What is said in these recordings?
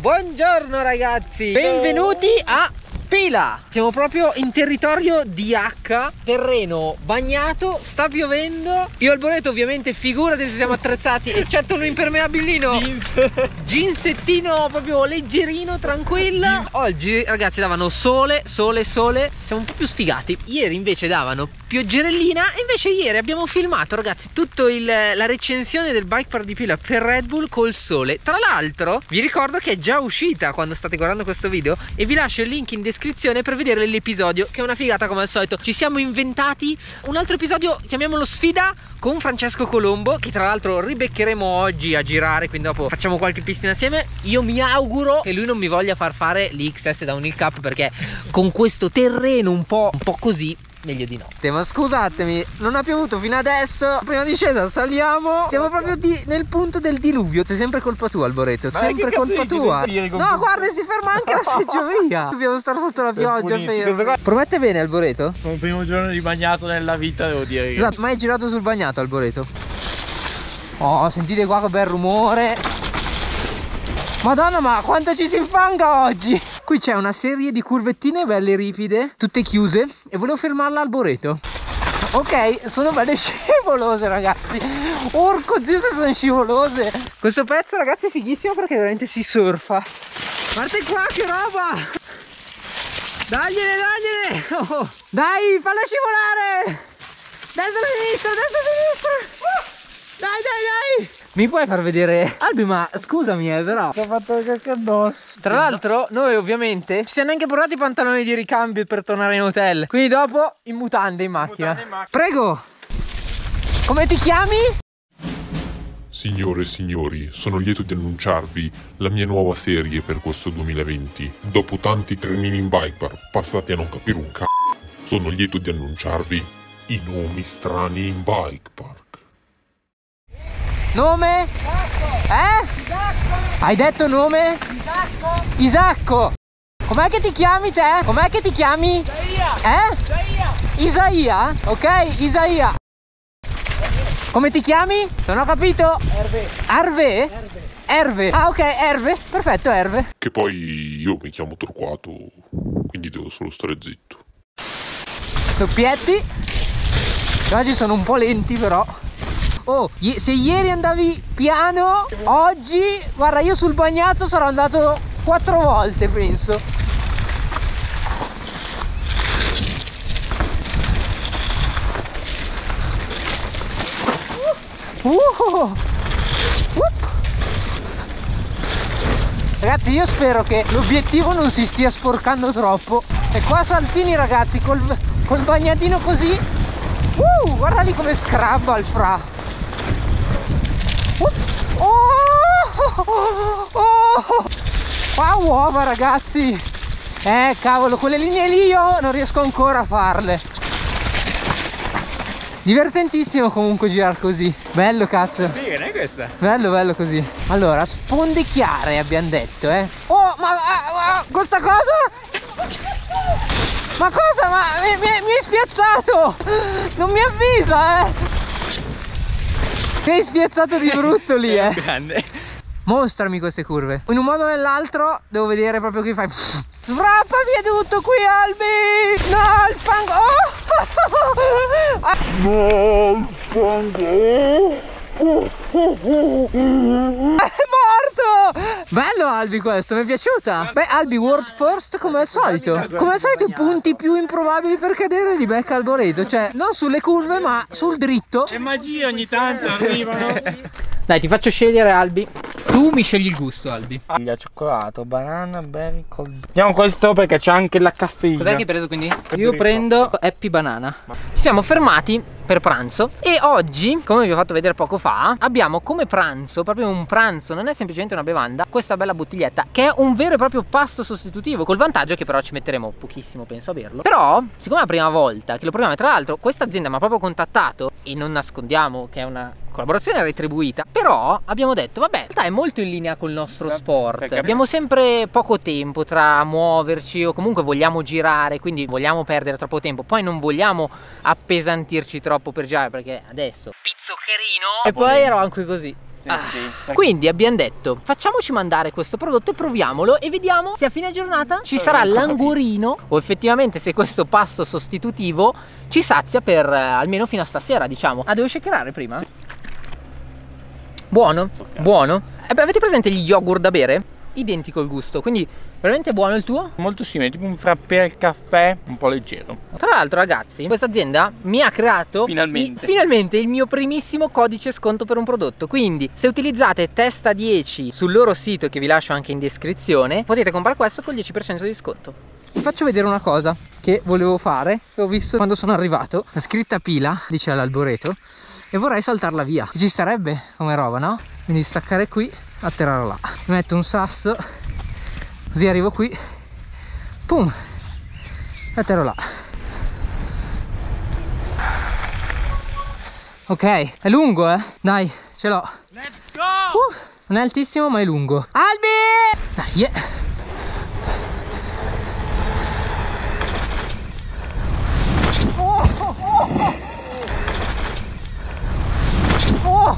Buongiorno ragazzi, benvenuti a Pila. Siamo proprio in territorio DH, terreno bagnato, sta piovendo. Io e il Boneto ovviamente, figurati se siamo attrezzati, eccetto l'impermeabilino, jeansettino proprio leggerino, tranquilla. Oggi ragazzi davano sole, siamo un po' più sfigati. Ieri invece davano pioggerellina e invece ieri abbiamo filmato ragazzi tutto la recensione del bike park di Pila per Red Bull col sole. Tra l'altro vi ricordo che è già uscita quando state guardando questo video e vi lascio il link in descrizione per vedere l'episodio, che è una figata come al solito. Ci siamo inventati un altro episodio, chiamiamolo sfida, con Francesco Colombo, che tra l'altro ribeccheremo oggi a girare, quindi dopo facciamo qualche pistina assieme. Io mi auguro che lui non mi voglia far fare l'XS da un hill cup, perché con questo terreno un po' così meglio di no. Ma scusatemi, non ha piovuto fino adesso. Prima discesa saliamo. Siamo proprio nel punto del diluvio. Sei sempre colpa tua Alboreto, sempre colpa tua. No guarda, si ferma anche la seggiovia. Dobbiamo stare sotto la pioggia. Promette bene Alboreto? Come primo giorno di bagnato nella vita, devo dire. Esatto, mai girato sul bagnato Alboreto? Oh, sentite qua che bel rumore. Madonna, ma quanto ci si infanga oggi. Qui c'è una serie di curvettine belle ripide, tutte chiuse, e volevo fermarla al Boreto. Ok, sono belle scivolose ragazzi. Orco zio, sono scivolose. Questo pezzo ragazzi è fighissimo perché veramente si surfa. Guarda qua che roba. Dagliele oh. Dai, falla scivolare. Destra sinistra Dai. Mi puoi far vedere? Albi, ma scusami però ti ho fatto il cacca addosso. Tra l'altro noi ovviamente ci siamo anche portati i pantaloni di ricambio per tornare in hotel, quindi dopo in mutande in macchina. Prego. Come ti chiami? Signore e signori, sono lieto di annunciarvi la mia nuova serie per questo 2020. Dopo tanti trenini in bike park passati a non capire un c***o, sono lieto di annunciarvi i nomi strani in bike park. Nome? Isacco. Isacco. Hai detto nome? Isacco. Com'è che ti chiami te? Com'è che ti chiami? Isaia. Isaia? Ok, Isaia. Come ti chiami? Non ho capito. Erve. Arve? Erve. Ah ok, Erve. Perfetto, Erve. Che poi io mi chiamo Torquato, quindi devo solo stare zitto. Doppietti. Oggi sono un po' lenti però. Oh, se ieri andavi piano, oggi, guarda, io sul bagnato sarò andato 4 volte, penso. Ragazzi, io spero che l'obiettivo non si stia sporcando troppo. E qua saltini, ragazzi, col bagnatino così. Guarda lì come scrabba il fra. Oh! Qua uova ragazzi. Cavolo, quelle linee lì io non riesco ancora a farle. Divertentissimo comunque girare così. Bello cazzo. Bene questa. Bello così. Allora, spondicchiare abbiamo detto, Oh, ma questa cosa? Ma cosa? Ma mi hai spiazzato! Non mi avvisa, Mi hai spiazzato di brutto lì, Grande. Mostrami queste curve. In un modo o nell'altro devo vedere proprio che fai. Sfrappa via tutto qui, Albi! No, il fango! È morto! Bello Albi questo, mi è piaciuta. Beh, Albi world first come al solito. Come al solito i punti più improbabili per cadere li becca Alboreto. Cioè, non sulle curve ma sul dritto. C'è magia ogni tanto, arrivano. Dai, ti faccio scegliere Albi. Tu mi scegli il gusto Albi. Aglia, cioccolato, banana, berry, cold. Andiamo questo perché c'è anche la caffeina. Cos'è che hai preso quindi? Io prendo Happy Banana. Siamo fermati per pranzo e oggi, come vi ho fatto vedere poco fa, abbiamo come pranzo, proprio un pranzo, non è semplicemente una bevanda, questa bella bottiglietta che è un vero e proprio pasto sostitutivo, col vantaggio che però ci metteremo pochissimo penso a berlo. Però siccome è la prima volta che lo proviamo, tra l'altro questa azienda mi ha proprio contattato e non nascondiamo che è una collaborazione retribuita, però abbiamo detto vabbè, in realtà è molto in linea col nostro sport, abbiamo sempre poco tempo tra muoverci o comunque vogliamo girare, quindi vogliamo perdere troppo tempo, poi non vogliamo appesantirci troppo per girare perché adesso pizzocherino e poi ero anche così. Sì, sì. Quindi abbiamo detto facciamoci mandare questo prodotto, proviamolo e vediamo se a fine giornata ci sarà l'angorino o effettivamente se questo pasto sostitutivo ci sazia per almeno fino a stasera, diciamo. Ah, devo shakerare prima? Sì. Buono, okay. Buono. Beh, avete presente gli yogurt da bere? Identico il gusto, quindi veramente buono il tuo? Molto simile, tipo un frappè al caffè, un po' leggero. Tra l'altro ragazzi, questa azienda mi ha creato finalmente il mio primissimo codice sconto per un prodotto. Quindi se utilizzate testa 10 sul loro sito, che vi lascio anche in descrizione, potete comprare questo con il 10% di sconto. Vi faccio vedere una cosa che volevo fare, che ho visto quando sono arrivato. La scritta Pila, dice all'alboreto, e vorrei saltarla via. Ci sarebbe come roba, no? Quindi staccare qui, atterrare là. Mi metto un sasso, così arrivo qui, pum, atterro là. Ok, è lungo, eh? Dai, ce l'ho. Let's go! Non è altissimo ma è lungo. Albi! Dai, yeah!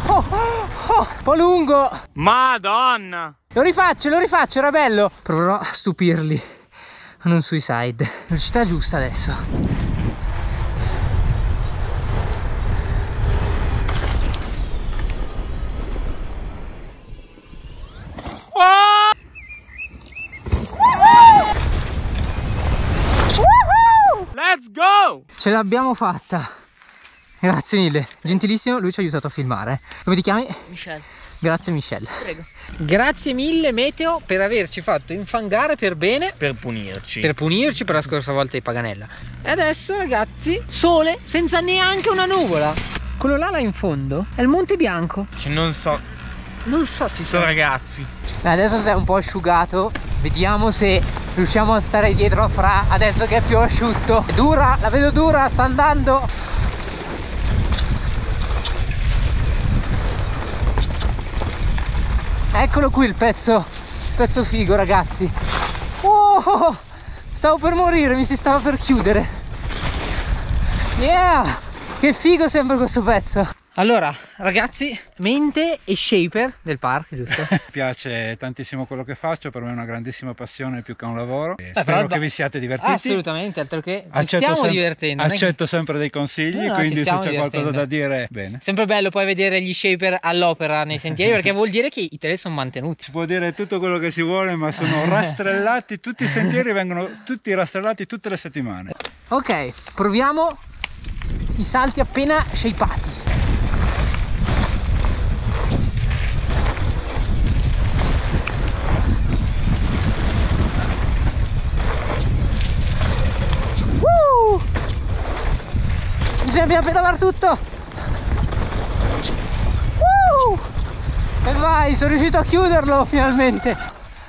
Un po' lungo. Madonna. Lo rifaccio, era bello. Proverò a stupirli. Non suicide. Velocità giusta adesso. Let's go. Ce l'abbiamo fatta. Grazie mille, gentilissimo, lui ci ha aiutato a filmare. Come ti chiami? Michelle. Grazie Michelle. Prego. Grazie mille Meteo per averci fatto infangare per bene. Per punirci. Per punirci per la scorsa volta di Paganella. E adesso ragazzi, sole senza neanche una nuvola. Quello là in fondo è il Monte Bianco. Cioè, non so se sono ragazzi. Adesso si è un po' asciugato. Vediamo se riusciamo a stare dietro a Fra adesso che è più asciutto. È dura, la vedo dura, sta andando. Eccolo qui il pezzo figo ragazzi. Oh, stavo per morire, mi si stava per chiudere. Yeah, che figo sembra questo pezzo. Allora ragazzi, mente e shaper del park, giusto? Mi piace tantissimo quello che faccio, per me è una grandissima passione più che un lavoro e spero che vi siate divertiti. Assolutamente, altro che ci stiamo divertendo. Accetto sempre dei consigli, no, quindi se c'è qualcosa da dire, bene. Sempre bello poi vedere gli shaper all'opera nei sentieri perché vuol dire che i tele sono mantenuti. Si può dire tutto quello che si vuole ma sono rastrellati, tutti i sentieri vengono tutti rastrellati tutte le settimane. Ok, proviamo i salti appena shapeati. Bisogna pedalare tutto. E vai, sono riuscito a chiuderlo finalmente.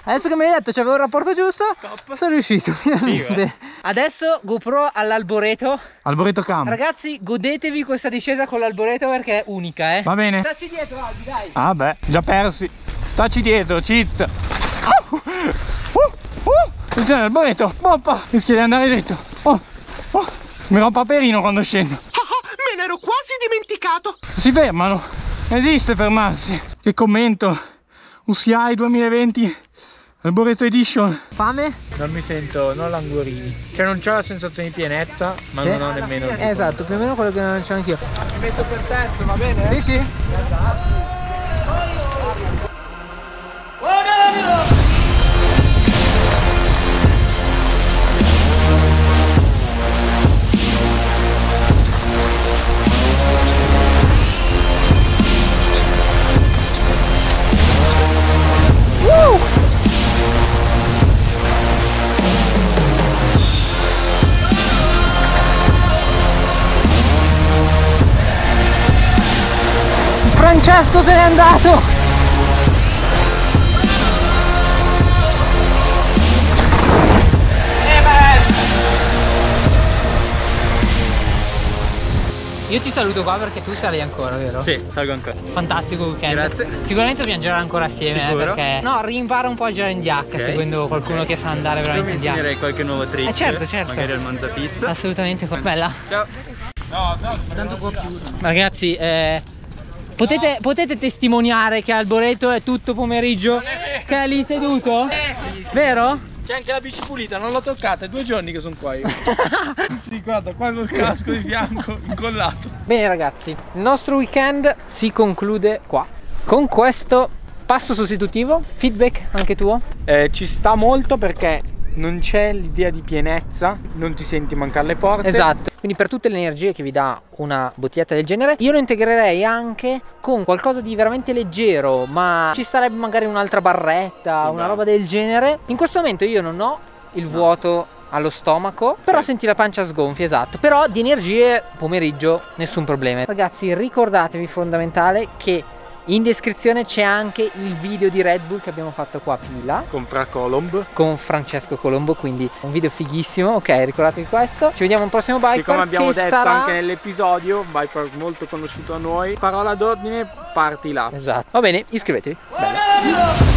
Adesso che mi hai detto c'avevo il rapporto giusto, top. Sono riuscito finalmente. Adesso GoPro all'alboreto. Alboreto Cam. Ragazzi, godetevi questa discesa con l'alboreto perché è unica, eh. Va bene. Stacci dietro Albi, dai. Ah beh, già persi. Stacci dietro, cheat. Attenzione all'alboreto. Rischia di andare dritto. Mi rompo a perino quando scendo. Me ne ero quasi dimenticato. Si fermano, esiste fermarsi. Che commento, UCI 2020 Alboreto Edition. Fame? Non mi sento, non languorini. Cioè non ho la sensazione di pienezza, ma non ho nemmeno esatto, più o meno quello che non c'ho anch'io. Mi metto per terzo, va bene? Dici? Esatto. Francesco se n'è andato. Io ti saluto qua perché tu sarai ancora, vero? Sì, salgo ancora. Fantastico weekend. Grazie. Sicuramente dobbiamo girare ancora assieme, perché no, rimpara un po' a girare in DH, okay, seguendo qualcuno che sa andare veramente in DH. Io mi insegnerei qualche nuovo trick. Certo, certo. Magari al Manzapizza. Assolutamente, bella. Ciao. No, tanto qua più. Ragazzi, Potete testimoniare che Alboreto è tutto pomeriggio che è lì seduto? Sì, sì, vero? Sì. C'è anche la bici pulita, non l'ho toccata, è 2 giorni che sono qua io. Sì, guarda, qua il casco di bianco incollato. Bene ragazzi, il nostro weekend si conclude qua con questo passo sostitutivo. Feedback anche tuo? Ci sta molto perché non c'è l'idea di pienezza, non ti senti mancare le forze. Esatto. Quindi per tutte le energie che vi dà una bottiglietta del genere, io lo integrerei anche con qualcosa di veramente leggero, ma ci starebbe magari un'altra barretta, sì, una roba del genere. In questo momento io non ho il vuoto allo stomaco, però senti la pancia sgonfia, esatto. Però di energie pomeriggio nessun problema. Ragazzi, ricordatevi fondamentale che in descrizione c'è anche il video di Red Bull che abbiamo fatto qua a Pila con Francesco Colombo, quindi un video fighissimo. Ok, ricordatevi questo. Ci vediamo al prossimo bike park, come abbiamo detto anche nell'episodio, un bike park molto conosciuto a noi. Parola d'ordine, parti là. Esatto. Va bene, iscrivetevi. Bello.